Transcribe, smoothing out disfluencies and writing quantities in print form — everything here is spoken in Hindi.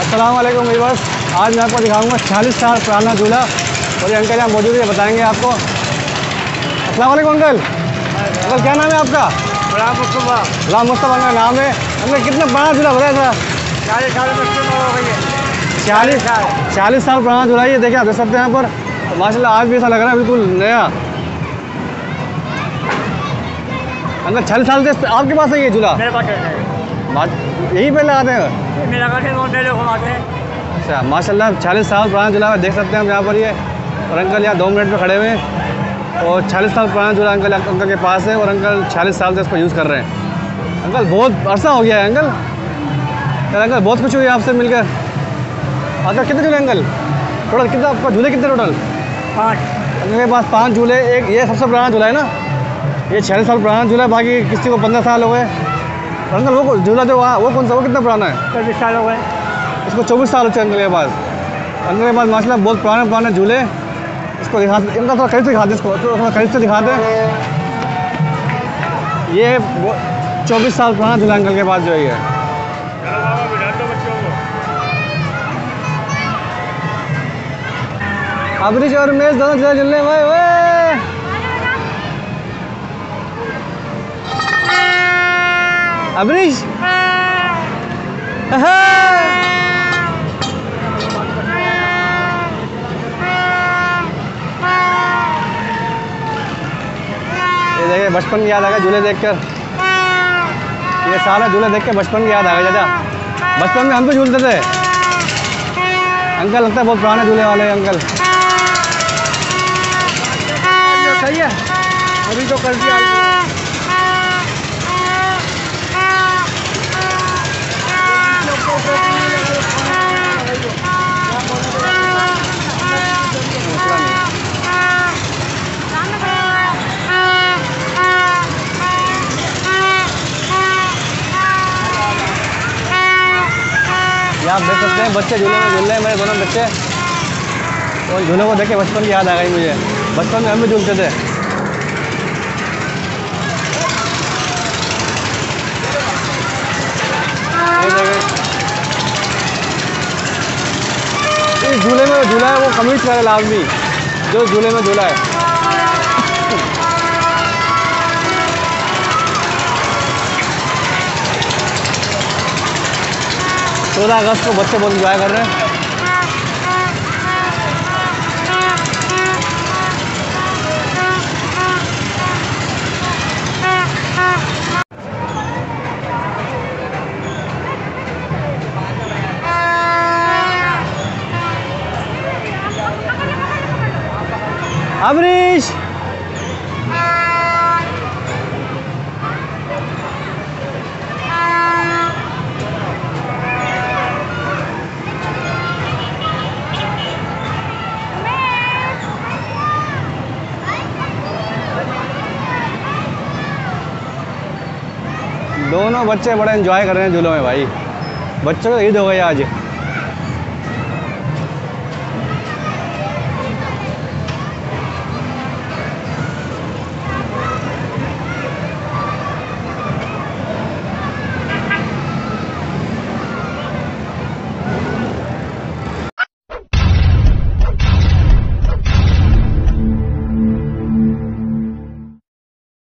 अस्सलाम वालेकुम व्यूअर्स, आज मैं आपको दिखाऊंगा 46 साल पुराना दूल्हा और ये अंकल यहाँ मौजूद है, बताएंगे आपको। अस्सलाम वालेकुम अंकल। अंकल क्या नाम है आपका? गुलाम मुस्तफ़ा। गुलाम मुस्तफ़ा का नाम है। अंकल कितना पुराना दूल्हा बताया था? 40 साल पुराना दूल्हा। ये देखिए आप देख सकते हैं यहाँ पर, माशाल्लाह आज भी ऐसा लग रहा है बिल्कुल नया। अंकल 46 साल से आपके पास है ये दूल्हा? यहीं पे लगाते हैं। अच्छा माशाल्लाह 46 साल पुराना दूल्हा देख सकते हैं हम यहाँ पर ये, और अंकल यहाँ 2 मिनट पे खड़े हुए हैं और 46 साल पुराना दूल्हा अंकल के पास है और अंकल 46 साल से इसको यूज़ कर रहे हैं। अंकल बहुत अरसा हो गया है। अंकल यार अंकल बहुत कुछ हुई आपसे मिलकर। अंकल कितने झूले अंकल टोटल? कितना आपका झूले कितने टोटल? 5। अंकल के पास 5 झूले। एक ये सबसे पुराना झूला है ना, ये 46 साल पुराना झूला, बाकी किसी को 15 साल हो गए। अंकल वो झूला जो वहाँ वो कौन सा, वो कितना पुराना है? 24 साल हो गए इसको। 24 साल हो चुके अंकल के पास। अंकल के पास माशाल्लाह बहुत पुराने पुराने झूले। इसको दिखा, इनका थोड़ा करीब से दिखा दें, इसको थोड़ा करीब से दिखा दें। ये 24 साल पुराना झूला अंकल के पास जो है। अबरीश और मेज दोनों झूला झूल रहे हैं भाई। अबरीश ये देखिए बचपन की याद आ गई झूले देखकर। ये सारा झूला देख के बचपन की याद आ गई। चाचा बचपन में हम भी झूलते थे। अंकल लगता है बहुत पुराने झूले वाले हैं अंकल। सही है अभी तो कर दिया। आप देख सकते हैं बच्चे झूले में झूल रहे हैं, मेरे दोनों बच्चे। और झूलों को देख के बचपन की याद आ गई मुझे, बचपन में हम भी झूलते थे। इस झूले में झूला है वो कमीज करे लाजमी जो झूले में झूला है। तो 14 अगस्त को बच्चे बहुत इंजॉय कर रहे हैं। अबरीश दोनों बच्चे बड़े एंजॉय कर रहे हैं झूलों में भाई। बच्चों को ईद हो गई आज।